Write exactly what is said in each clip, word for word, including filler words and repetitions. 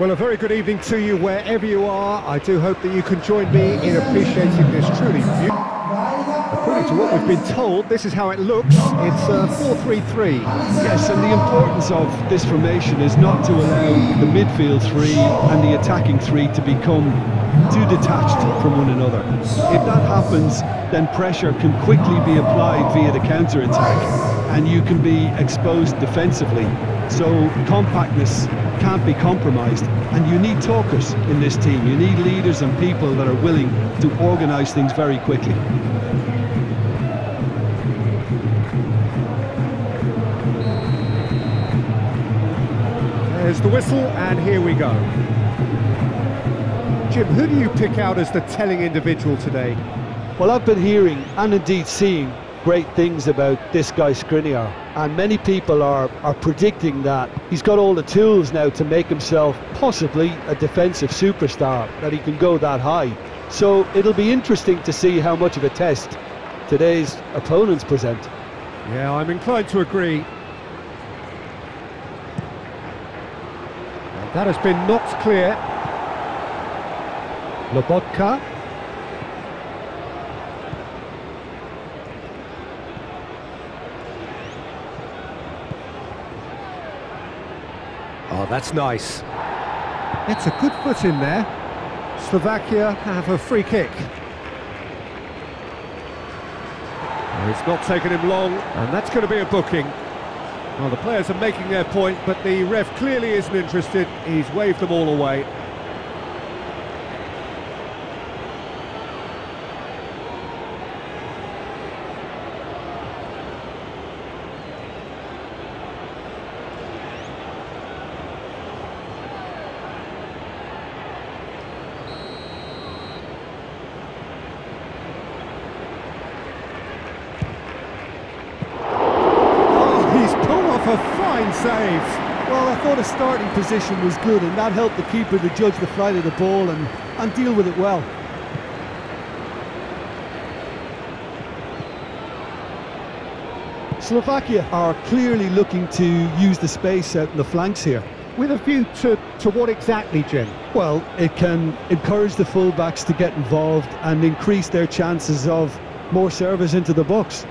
Well, a very good evening to you wherever you are. I do hope that you can join me in appreciating this truly beautiful. According to what we've been told, this is how it looks. It's a four three three. Yes, and the importance of this formation is not to allow the midfield three and the attacking three to become too detached from one another. If that happens, then pressure can quickly be applied via the counter-attack, and you can be exposed defensively. So compactness can't be compromised, and you need talkers in this team. You need leaders and people that are willing to organise things very quickly. There's the whistle, and here we go. Jim, who do you pick out as the telling individual today? Well, I've been hearing and indeed seeing great things about this guy Skriniar, and many people are are predicting that he's got all the tools now to make himself possibly a defensive superstar, that he can go that high. So it'll be interesting to see how much of a test today's opponents present. Yeah, I'm inclined to agree. And that has been knocked clear. Lobotka. Oh, that's nice. It's a good foot in there. Slovakia have a free kick. It's not taken him long, and that's going to be a booking. Well, the players are making their point, but the ref clearly isn't interested. He's waved them all away. A fine save. Well, I thought a starting position was good, and that helped the keeper to judge the flight of the ball and, and deal with it well. Slovakia are clearly looking to use the space out in the flanks here. With a view to, to what exactly, Jim? Well, it can encourage the full-backs to get involved and increase their chances of more service into the box.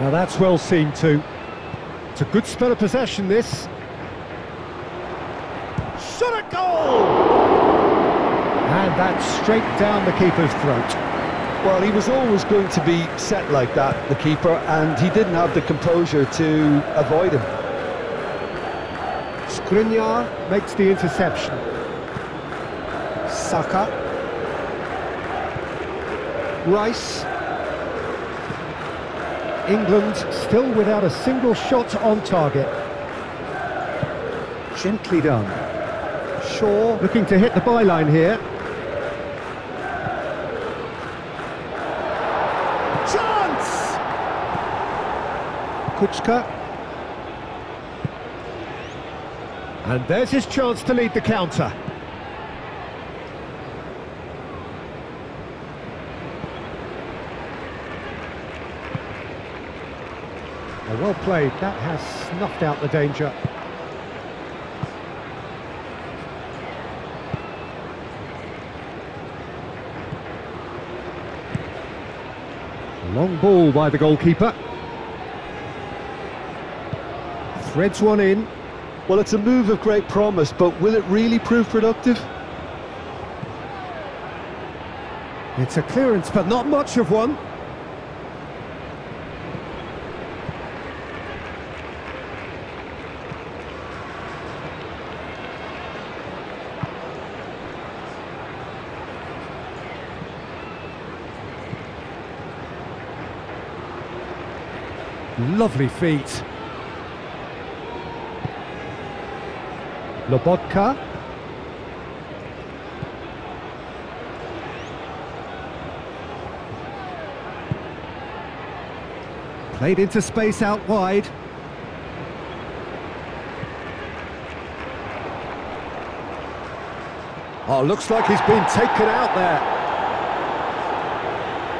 Now that's well seen too. It's a good spell of possession, this. Shot at goal! And that's straight down the keeper's throat. Well, he was always going to be set like that, the keeper, and he didn't have the composure to avoid him. Skriniar makes the interception. Saka. Rice. England still without a single shot on target. Gently done. Shaw looking to hit the byline here. Chance! Kuchka. And there's his chance to lead the counter. Well played, that has snuffed out the danger. Long ball by the goalkeeper. Threads one in. Well, it's a move of great promise, but will it really prove productive? It's a clearance, but not much of one. Lovely feet. Lobotka. Played into space out wide. Oh, looks like he's been taken out there.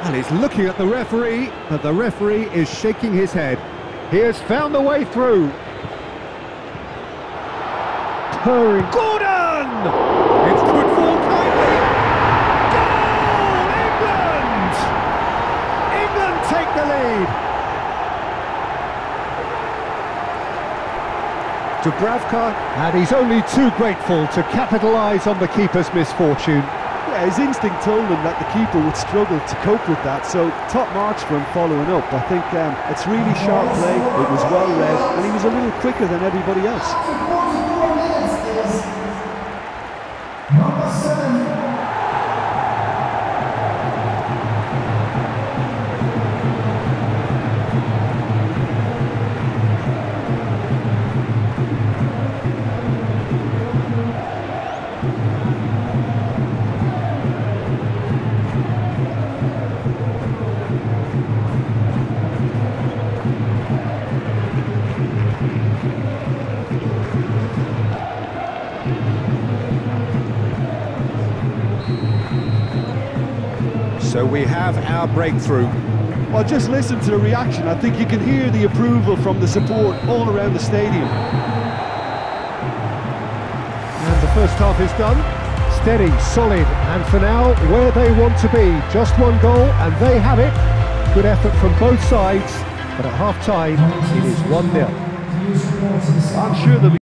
And he's looking at the referee, but the referee is shaking his head. He has found the way through. Hurry. Gordon! It's good form kindly. Goal! England! England take the lead. Dubravka, and he's only too grateful to capitalise on the keeper's misfortune. Yeah, his instinct told him that the keeper would struggle to cope with that, so top marks for him following up. I think um, it's really sharp play, it was well read, and he was a little quicker than everybody else. So we have our breakthrough. Well, just listen to the reaction. I think you can hear the approval from the support all around the stadium. And the first half is done. Steady, solid, and for now, where they want to be. Just one goal, and they have it. Good effort from both sides, but at half-time, it is one nil. I'm sure they'll be